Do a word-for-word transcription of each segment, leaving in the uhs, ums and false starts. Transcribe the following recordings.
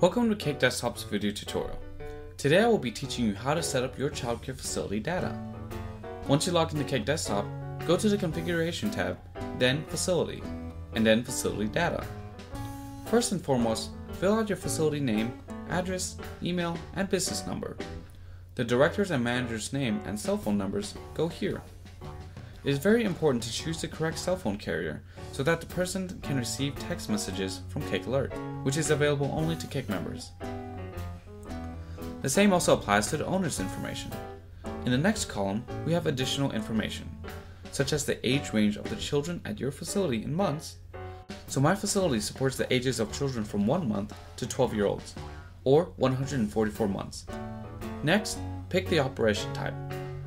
Welcome to Cake Desktop's video tutorial. Today I will be teaching you how to set up your childcare facility data. Once you're logged into Cake Desktop, go to the Configuration tab, then Facility, and then Facility Data. First and foremost, fill out your facility name, address, email, and business number. The director's and manager's name and cell phone numbers go here. It is very important to choose the correct cell phone carrier so that the person can receive text messages from CAKE Alert, which is available only to CAKE members. The same also applies to the owner's information. In the next column, we have additional information, such as the age range of the children at your facility in months. So my facility supports the ages of children from one month to twelve year olds, or one hundred forty-four months. Next, pick the operation type.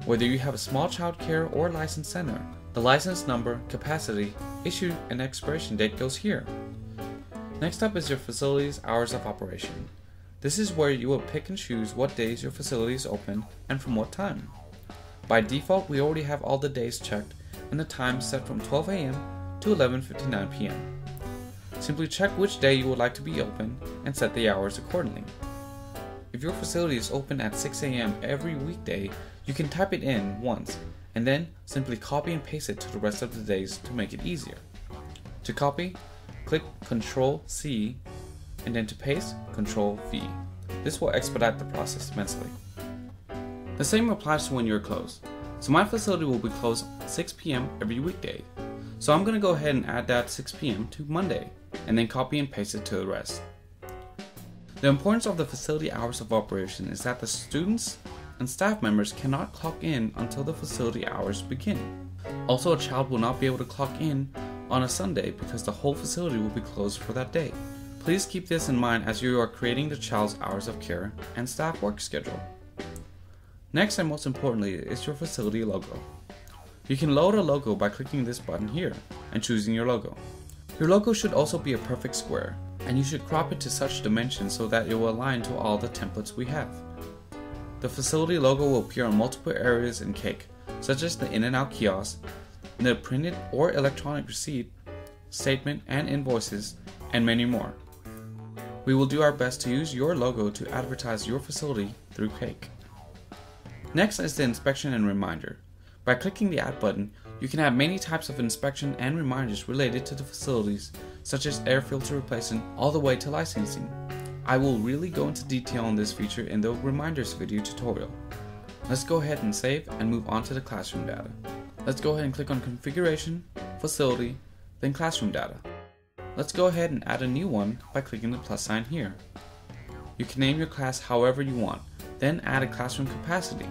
Whether you have a small child care or licensed center, the license number, capacity, issue, and expiration date goes here. Next up is your facility's hours of operation. This is where you will pick and choose what days your facility is open and from what time. By default, we already have all the days checked and the time set from twelve A M to eleven fifty-nine P M Simply check which day you would like to be open and set the hours accordingly. If your facility is open at six A M every weekday, you can type it in once and then simply copy and paste it to the rest of the days to make it easier. To copy, click control C and then to paste, control V. This will expedite the process immensely. The same applies to when you are closed. So my facility will be closed six P M every weekday. So I'm going to go ahead and add that six P M to Monday and then copy and paste it to the rest. The importance of the facility hours of operation is that the students and staff members cannot clock in until the facility hours begin. Also, a child will not be able to clock in on a Sunday because the whole facility will be closed for that day. Please keep this in mind as you are creating the child's hours of care and staff work schedule. Next and most importantly is your facility logo. You can load a logo by clicking this button here and choosing your logo. Your logo should also be a perfect square, and you should crop it to such dimensions so that it will align to all the templates we have. The facility logo will appear on multiple areas in CAKE, such as the in and out kiosk, the printed or electronic receipt, statement and invoices, and many more. We will do our best to use your logo to advertise your facility through CAKE. Next is the inspection and reminder. By clicking the Add button, you can have many types of inspection and reminders related to the facilities, such as air filter replacement all the way to licensing. I will really go into detail on this feature in the reminders video tutorial. Let's go ahead and save and move on to the classroom data. Let's go ahead and click on Configuration, Facility, then Classroom Data. Let's go ahead and add a new one by clicking the plus sign here. You can name your class however you want, then add a classroom capacity.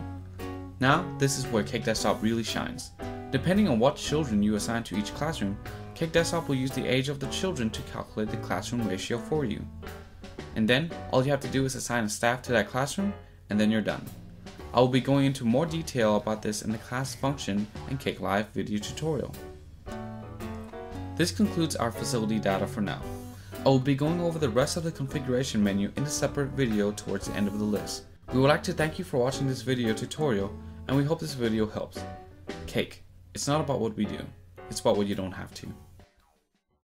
Now, this is where CAKE Desktop really shines. Depending on what children you assign to each classroom, CAKE Desktop will use the age of the children to calculate the classroom ratio for you. And then, all you have to do is assign a staff to that classroom, and then you're done. I will be going into more detail about this in the class function and CAKE Live video tutorial. This concludes our facility data for now. I will be going over the rest of the configuration menu in a separate video towards the end of the list. We would like to thank you for watching this video tutorial, and we hope this video helps. CAKE. It's not about what we do, it's about what you don't have to.